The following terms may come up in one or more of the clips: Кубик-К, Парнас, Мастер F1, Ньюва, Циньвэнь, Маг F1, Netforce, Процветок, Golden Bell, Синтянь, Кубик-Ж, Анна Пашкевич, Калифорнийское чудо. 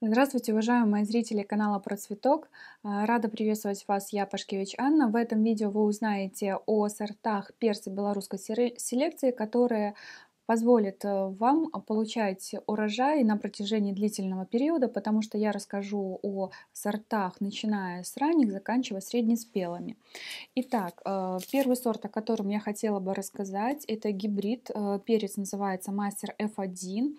Здравствуйте, уважаемые зрители канала Процветок! Рада приветствовать вас, я Пашкевич Анна. В этом видео вы узнаете о сортах перца белорусской селекции, которые позволят вам получать урожай на протяжении длительного периода, потому что я расскажу о сортах, начиная с ранних, заканчивая среднеспелыми. Итак, первый сорт, о котором я хотела бы рассказать, это гибрид. Перец называется Мастер F1.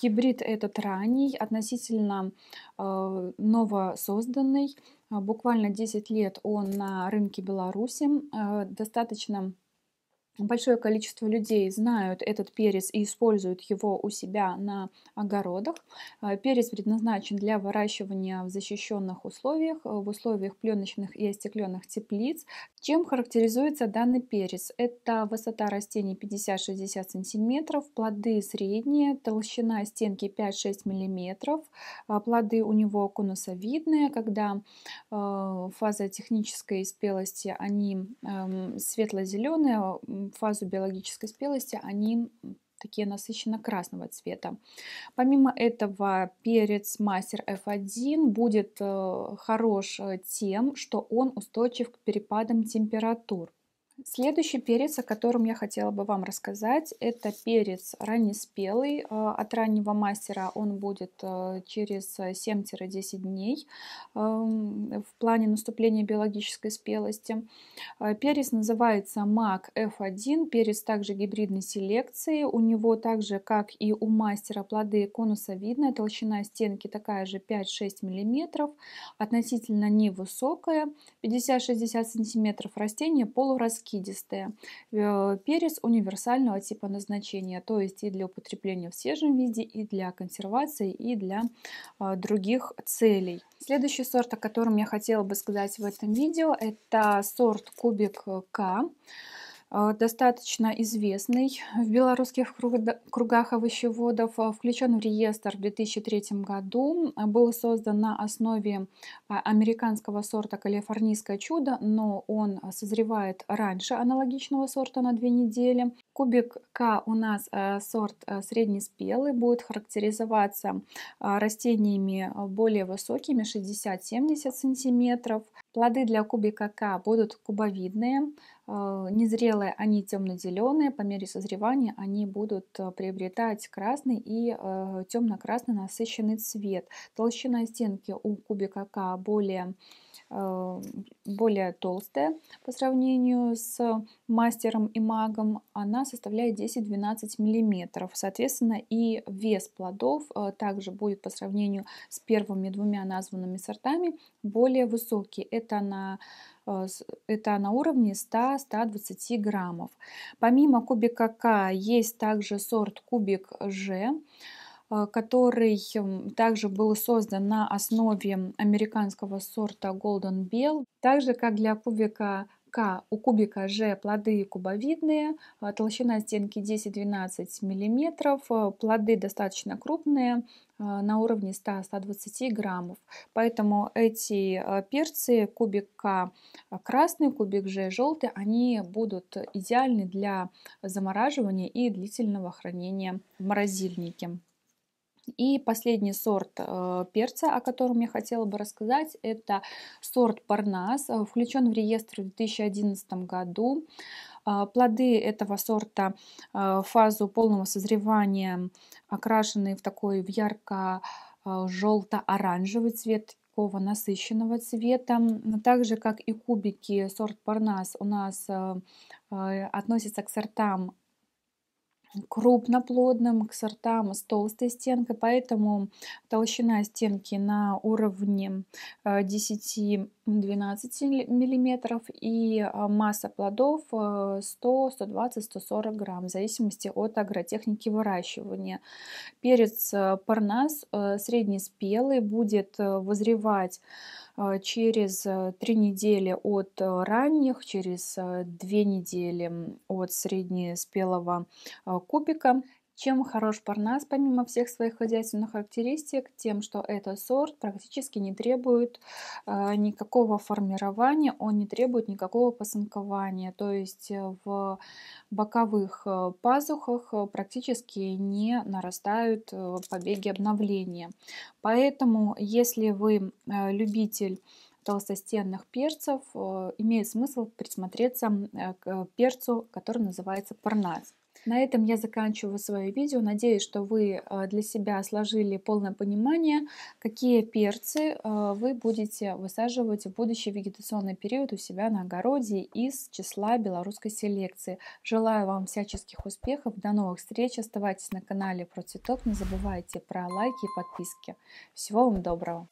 Гибрид этот ранний, относительно новосозданный. Буквально 10 лет он на рынке Беларуси. Достаточно большое количество людей знают этот перец и используют его у себя на огородах. Перец предназначен для выращивания в защищенных условиях, в условиях пленочных и остекленных теплиц. Чем характеризуется данный перец? Это высота растений 50-60 см, плоды средние, толщина стенки 5-6 мм, плоды у него конусовидные, когда фаза технической спелости они светло-зеленые, фазу биологической спелости они такие насыщенно красного цвета. Помимо этого, перец Мастер F1 будет хорош тем, что он устойчив к перепадам температур. Следующий перец, о котором я хотела бы вам рассказать, это перец раннеспелый от раннего мастера. Он будет через 7-10 дней в плане наступления биологической спелости. Перец называется Маг F1, перец также гибридной селекции. У него также, как и у мастера, плоды конусовидные, толщина стенки такая же 5-6 мм, относительно невысокая, 50-60 см, растение полураскидистое. Перец универсального типа назначения, то есть и для употребления в свежем виде, и для консервации, и для других целей. Следующий сорт, о котором я хотела бы сказать в этом видео, это сорт Кубик-К. Достаточно известный в белорусских кругах овощеводов, включен в реестр в 2003 году, был создан на основе американского сорта «Калифорнийское чудо», но он созревает раньше аналогичного сорта на 2 недели. Кубик-К у нас сорт среднеспелый, будет характеризоваться растениями более высокими, 60-70 см. Плоды для Кубик-К будут кубовидные, незрелые они темно-зеленые, по мере созревания они будут приобретать красный и темно-красный насыщенный цвет. Толщина стенки у Кубик-К более толстая по сравнению с мастером и магом, она составляет 10-12 мм. Соответственно, и вес плодов также будет по сравнению с первыми 2 названными сортами более высокий. Это на уровне 100-120 граммов. Помимо Кубик-К есть также сорт Кубик-Ж, который также был создан на основе американского сорта Golden Bell. Также, как для Кубика-К, у Кубика-Ж плоды кубовидные, толщина стенки 10-12 мм, плоды достаточно крупные, на уровне 100-120 граммов. Поэтому эти перцы, Кубик-К красный, Кубик-Ж желтый, они будут идеальны для замораживания и длительного хранения в морозильнике. И последний сорт перца, о котором я хотела бы рассказать, это сорт Парнас, включен в реестр в 2011 году. Плоды этого сорта в фазу полного созревания окрашены в такой ярко-желто-оранжевый цвет, насыщенного цвета. Так же, как и кубики, сорт Парнас у нас относится к сортам крупноплодным, к сортам с толстой стенкой, поэтому толщина стенки на уровне 10-12 мм и масса плодов 100-120-140 грамм, в зависимости от агротехники выращивания. Перец Парнас среднеспелый будет вызревать через 3 недели от ранних, через 2 недели от среднеспелого кубика. Чем хорош Парнас, помимо всех своих хозяйственных характеристик? Тем, что этот сорт практически не требует никакого формирования, он не требует никакого пасынкования. То есть в боковых пазухах практически не нарастают побеги обновления. Поэтому, если вы любитель толстостенных перцев, имеет смысл присмотреться к перцу, который называется Парнас. На этом я заканчиваю свое видео. Надеюсь, что вы для себя сложили полное понимание, какие перцы вы будете высаживать в будущий вегетационный период у себя на огороде из числа белорусской селекции. Желаю вам всяческих успехов. До новых встреч. Оставайтесь на канале Процветок. Не забывайте про лайки и подписки. Всего вам доброго.